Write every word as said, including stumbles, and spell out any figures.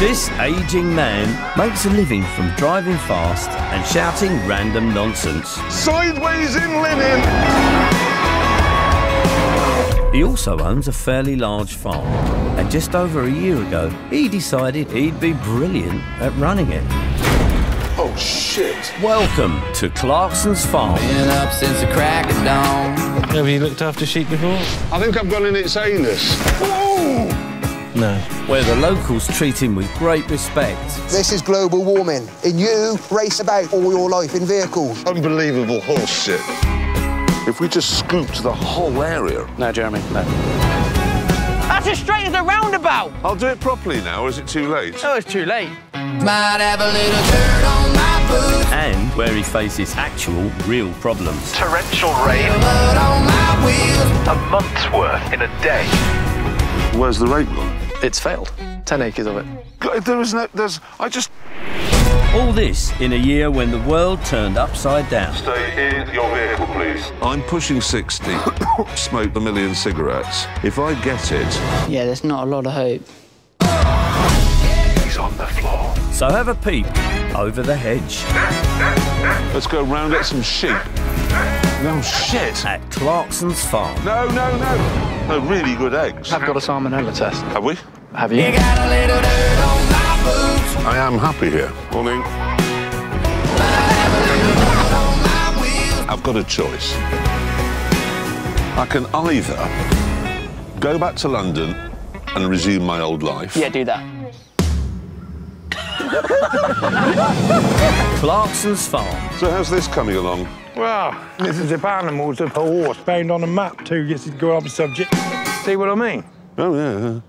This aging man makes a living from driving fast and shouting random nonsense. Sideways in linen! He also owns a fairly large farm, and just over a year ago, he decided he'd be brilliant at running it. Oh, shit. Welcome to Clarkson's Farm. Been up since the crack of dawn. Have you looked after sheep before? I think I've gone in its anus. Whoa! No. Where the locals treat him with great respect. This is global warming, and you race about all your life in vehicles. Unbelievable horse shit. If we just scooped the whole area... No, Jeremy, no. That's as straight as a roundabout. I'll do it properly now, or is it too late? Oh, it's too late. Might have a little dirt on my boots. And where he faces actual, real problems. Torrential rain. Blood on my wheels. A month's worth in a day. Where's the rape gone? It's failed. Ten acres of it. There is no... There's... I just... All this in a year when the world turned upside down. Stay in your vehicle, please. I'm pushing sixty. Smoked a million cigarettes. If I get it... Yeah, there's not a lot of hope. He's on the floor. So have a peek over the hedge. Let's go round at some sheep. No shit. At Clarkson's Farm. No, no, no. They're really good eggs. I've got a salmonella test. Have we? Have you? You got a little dirt on my boots. I am happy here. Morning. I've got a choice. I can either go back to London and resume my old life. Yeah, do that. Clarkson's Farm. So how's this coming along? Well, this is if animals are for horse, found on a map too, yes, it's a good subject. See what I mean? Oh, yeah.